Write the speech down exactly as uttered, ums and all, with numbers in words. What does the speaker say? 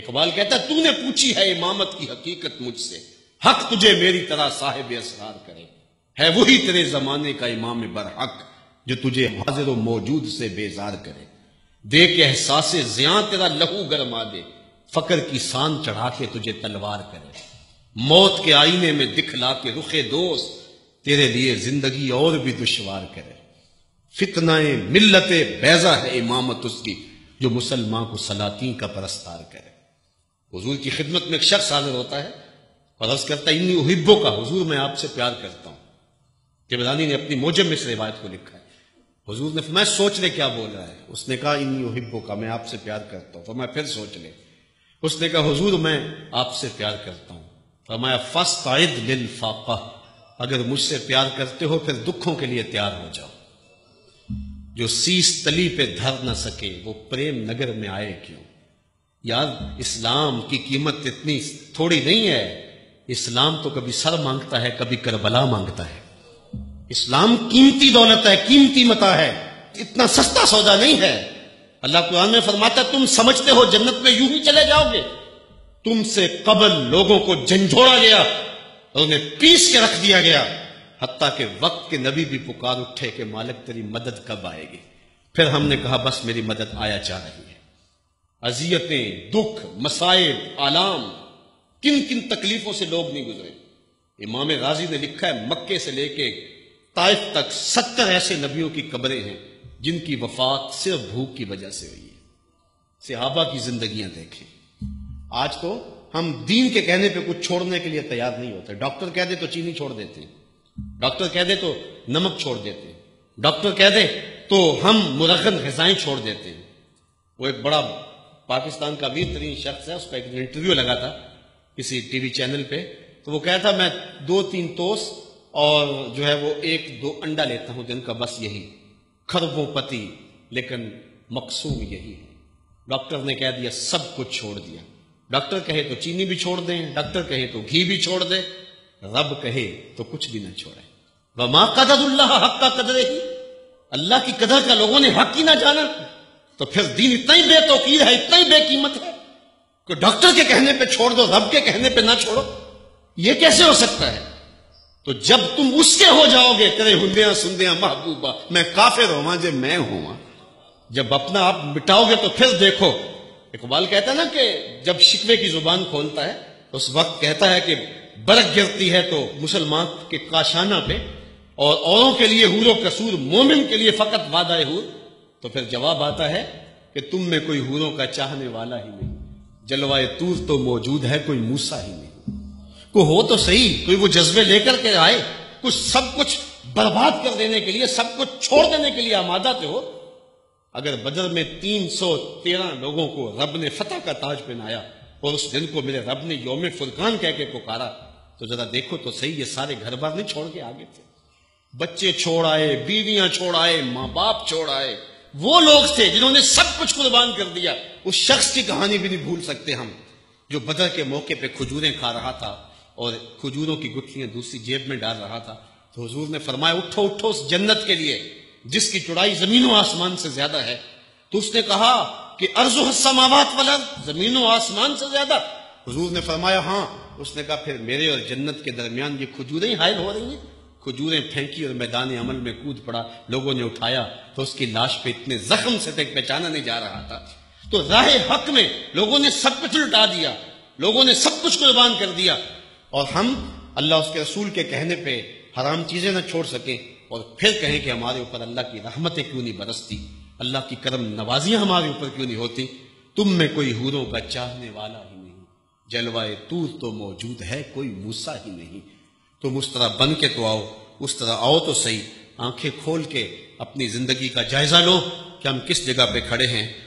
इकबाल कहता तूने पूछी है इमामत की हकीकत मुझसे, हक तुझे मेरी तरह साहिब असरार करे, है वही तेरे जमाने का इमाम बरहक जो तुझे हाजिर व मौजूद से बेजार करे। दे के एहसास ज़ियां तेरा लहू गरमा दे, फकर की सान चढ़ा के तुझे तलवार करे। मौत के आईने में दिखला के रुखे दोस्त, तेरे लिए जिंदगी और भी दुश्वार करे। फितनाए मिल्लत बैजा है इमामत उसकी, जो मुसलमान को सलातीन का परस्तार करे। हुजूर की खिदमत में एक शख्स हाजिर होता है और अर्ज करता है इन्नी उहिब्बो का, हुजूर मैं आपसे प्यार करता हूं। तिब्रानी ने अपनी मौजम में इस रिवायत को लिखा है। हुजूर ने फरमाया सोच ले क्या बोल रहा है। उसने कहा इन्नी उहिब्बो का, मैं आपसे प्यार करता हूं। फरमाया फिर सोच ले। उसने कहा हुजूर मैं आपसे प्यार करता हूं। फरमाया फस्ताइद लिल फाका, अगर मुझसे प्यार करते हो फिर दुखों के लिए तैयार हो जाओ। जो सीस तली पे धर न सके वो प्रेम नगर में आए क्यों। यार इस्लाम की कीमत इतनी थोड़ी नहीं है। इस्लाम तो कभी सर मांगता है, कभी करबला मांगता है। इस्लाम कीमती दौलत है, कीमती मता है, इतना सस्ता सौदा नहीं है। अल्लाह कुरान में फरमाता है तुम समझते हो जन्नत में यूं ही चले जाओगे। तुमसे कबल लोगों को झंझोड़ा गया और उन्हें पीस के रख दिया गया, हत्ता के वक्त के नबी भी पुकार उठे कि मालिक तेरी मदद कब आएगी। फिर हमने कहा बस मेरी मदद आया जा रही है। अजियतें, दुख, मसाइब, आलाम, किन किन तकलीफों से लोग नहीं गुजरे। इमाम राजी ने लिखा है मक्के से लेके ताइफ तक सत्तर ऐसे नबियों की कब्रें हैं जिनकी वफात सिर्फ भूख की वजह से हुई है। सहाबा की जिंदगियां देखें। आज तो हम दीन के कहने पर कुछ छोड़ने के लिए तैयार नहीं होते। डॉक्टर कह दे तो चीनी छोड़ देते हैं, डॉक्टर कह दे तो नमक छोड़ देते हैं, डॉक्टर कह दे तो हम मुरगन गजाएं छोड़ देते हैं। वो एक बड़ा पाकिस्तान का वीर तरीन शख्स है, उसका एक इंटरव्यू लगा था किसी टीवी चैनल पे। तो वो कहता मैं दो तीन तोस और जो है वो एक दो अंडा लेता हूं दिन का, बस यही, खरबों पति लेकिन मकसूम यही है। डॉक्टर ने कह दिया सब कुछ छोड़ दिया। डॉक्टर कहे तो चीनी भी छोड़ दें, डॉक्टर कहे तो घी भी छोड़ दें, रब कहे तो कुछ भी ना छोड़े। वमा कदरुल्लाह हक का कदरे ही, अल्लाह की कदर का लोगों ने हक ही ना जाना। तो फिर दीन इतना ही बेतौकीर है, इतना ही बेकीमत है कि डॉक्टर के कहने पे छोड़ दो, रब के कहने पे ना छोड़ो, ये कैसे हो सकता है। तो जब तुम उसके हो जाओगे, तेरे हुंदिया सुंदिया महबूबा मैं काफिर होवा जे मैं हुआ, जब अपना आप मिटाओगे तो फिर देखो। इकबाल कहता है ना कि जब शिकवे की जुबान खोलता है उस वक्त कहता है कि बरक गिरती है तो मुसलमान के काशाना पे, और औरों के लिए हूरो कसूर, मोमिन के लिए फकत वादा हूर। तो फिर जवाब आता है कि तुम में कोई हूरों का चाहने वाला ही नहीं। जलवाए तूर तो मौजूद है, कोई मूसा ही नहीं। कोई हो तो सही, कोई वो जज्बे लेकर के आए। कुछ सब कुछ बर्बाद कर देने के लिए, सब कुछ छोड़ देने के लिए आमादा तो हो। अगर बदर में तीन सौ तेरह लोगों को रब ने फतेह का ताज पहनाया और उस दिन को मेरे रब ने यौम फुरकान कह के पुकारा, तो जरा देखो तो सही ये सारे घर बार नहीं छोड़ के आगे थे। बच्चे छोड़ आए, बीवियां छोड़ आए, माँ बाप छोड़ आए। वो लोग थे जिन्होंने सब कुछ कुर्बान कर दिया। उस शख्स की कहानी भी नहीं भूल सकते हम, जो बदर के मौके पे खजूरें खा रहा था और खजूरों की गुठलियां दूसरी जेब में डाल रहा था। तो हुजूर ने फरमाया उठो उठो उस जन्नत के लिए जिसकी चौड़ाई जमीनों आसमान से ज्यादा है। तो उसने कहा कि अर्ज़ुह समावात वाला, जमीनों आसमान से ज्यादा। हुजूर ने फरमाया हाँ। उसने कहा फिर मेरे और जन्नत के दरमियान ये खजूरें हायल हो रही हैं। खजूरें फेंकी और मैदान अमल में कूद पड़ा। लोगों ने उठाया तो उसकी लाश पे इतने जख्म से तक पहचाना नहीं जा रहा था। तो राह हक में लोगों ने सब कुछ उल्टा दिया, लोगों ने सब कुछ कुर्बान कर दिया, और हम अल्लाह उसके रसूल के कहने पे हराम चीजें न छोड़ सकें और फिर कहें कि हमारे ऊपर अल्लाह की रहमतें क्यों नहीं बरसती, अल्लाह की करम नवाजियां हमारे ऊपर क्यों नहीं होती। तुम में कोई हूरों का चाहने वाला ही नहीं, जलवाए तूर तो मौजूद है, कोई मूसा ही नहीं। तुम उस तरह बन के तो आओ, उस तरह आओ तो सही। आंखें खोल के अपनी जिंदगी का जायजा लो कि हम किस जगह पे खड़े हैं।